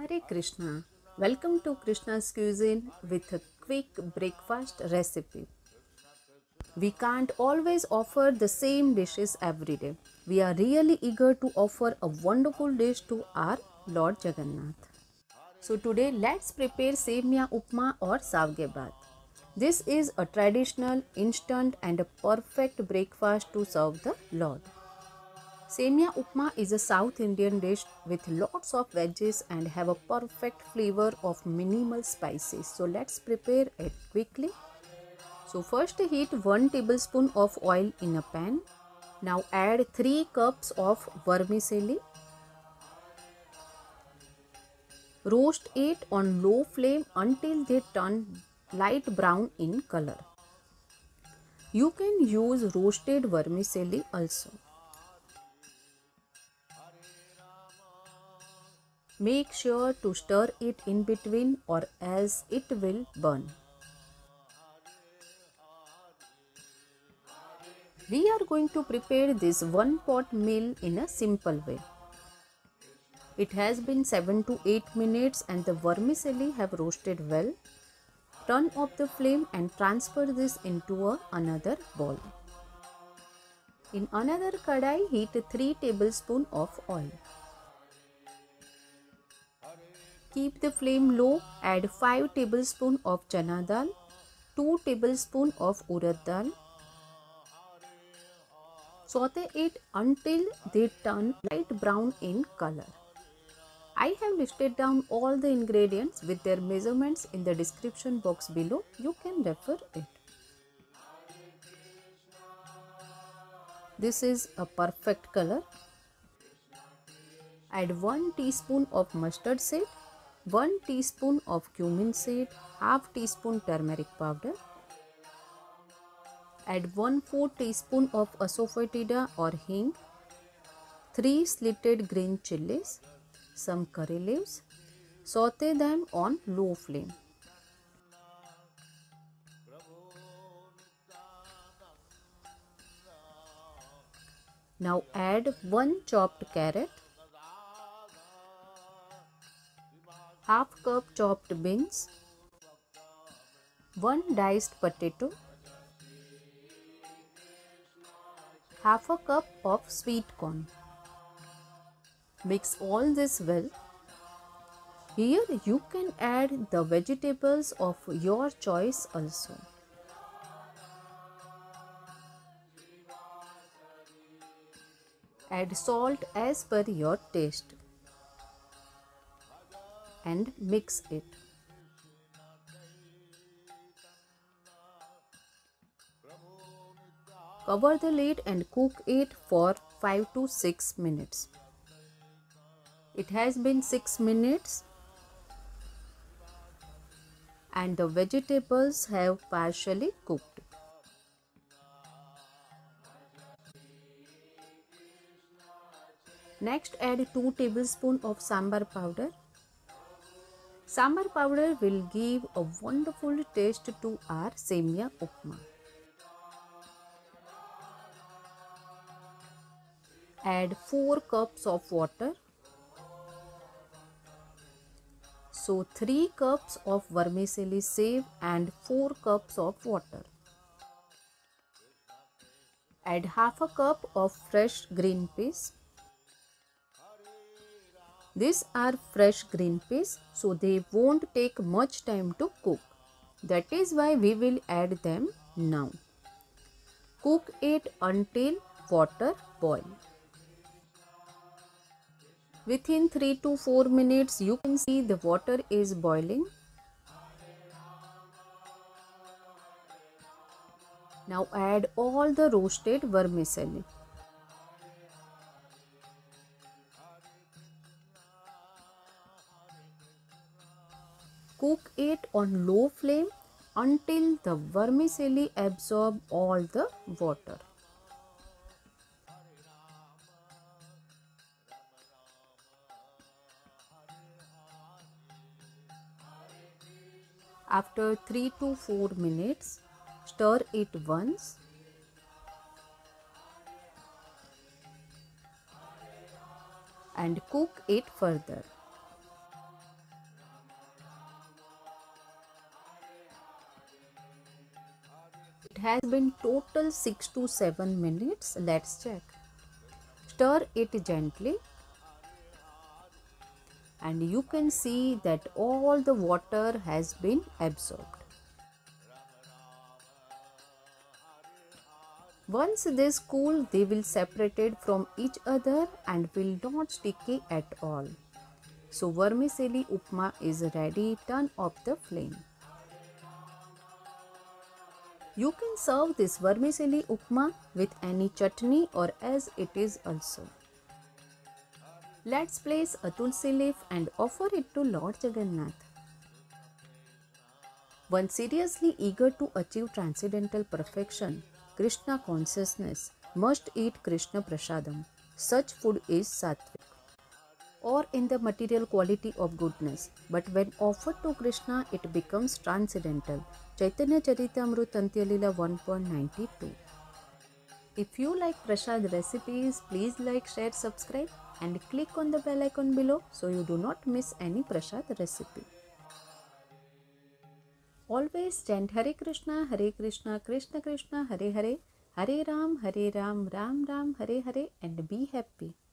Hare Krishna, welcome to Krishna's Cuisine with a quick breakfast recipe. We can't always offer the same dishes every day. We are really eager to offer a wonderful dish to our Lord Jagannath. So today let's prepare Semiya Upma or Savgyabath. This is a traditional, instant and a perfect breakfast to serve the Lord. Semiya Upma is a South Indian dish with lots of veggies and have a perfect flavor of minimal spices. So let's prepare it quickly. So first heat 1 tablespoon of oil in a pan. Now add 3 cups of vermicelli. Roast it on low flame until they turn light brown in color. You can use roasted vermicelli also. Make sure to stir it in between or else it will burn. We are going to prepare this one pot meal in a simple way. It has been 7 to 8 minutes and the vermicelli have roasted well. Turn off the flame and transfer this into another bowl. In another kadai, heat 3 tablespoons of oil. Keep the flame low, add 5 tablespoons of chana dal, 2 tablespoons of urad dal. Saute it until they turn light brown in color. I have listed down all the ingredients with their measurements in the description box below. You can refer it. This is a perfect color. Add 1 teaspoon of mustard seed, 1 teaspoon of cumin seed, half teaspoon turmeric powder. Add 1/4 teaspoon of asafoetida or hing, 3 slitted green chilies, some curry leaves. Saute them on low flame. Now add 1 chopped carrot, half cup chopped beans, 1 diced potato, half a cup of sweet corn. Mix all this well. Here you can add the vegetables of your choice also. Add salt as per your taste and mix it. Cover the lid and cook it for 5 to 6 minutes. It has been 6 minutes and the vegetables have partially cooked. Next add 2 tablespoons of sambar powder. Sambar powder will give a wonderful taste to our Semiya Upma. Add 4 cups of water. So 3 cups of vermicelli sieve and 4 cups of water. Add half a cup of fresh green peas. These are fresh green peas, so they won't take much time to cook. That is why we will add them now. Cook it until water boils. Within 3 to 4 minutes, you can see the water is boiling. Now add all the roasted vermicelli. Cook it on low flame until the vermicelli absorb all the water. After 3 to 4 minutes, stir it once. And cook it further. It has been total 6 to 7 minutes. Let's check. Stir it gently. And you can see that all the water has been absorbed. Once this cool, they will separated from each other and will not sticky at all. So vermicelli upma is ready. Turn off the flame. You can serve this vermicelli upma with any chutney or as it is also. Let's place a tulsi leaf and offer it to Lord Jagannath. One seriously eager to achieve transcendental perfection, Krishna consciousness, must eat Krishna prasadam. Such food is satvik, or in the material quality of goodness. But when offered to Krishna, it becomes transcendental. Chaitanya Charitamrita Antya Lila 1.92. If you like prasad recipes, please like, share, subscribe, and click on the bell icon below so you do not miss any prasad recipe. Always chant Hare Krishna, Hare Krishna, Krishna Krishna, Hare Hare, Hare Ram, Ram Ram, Hare Hare, and be happy.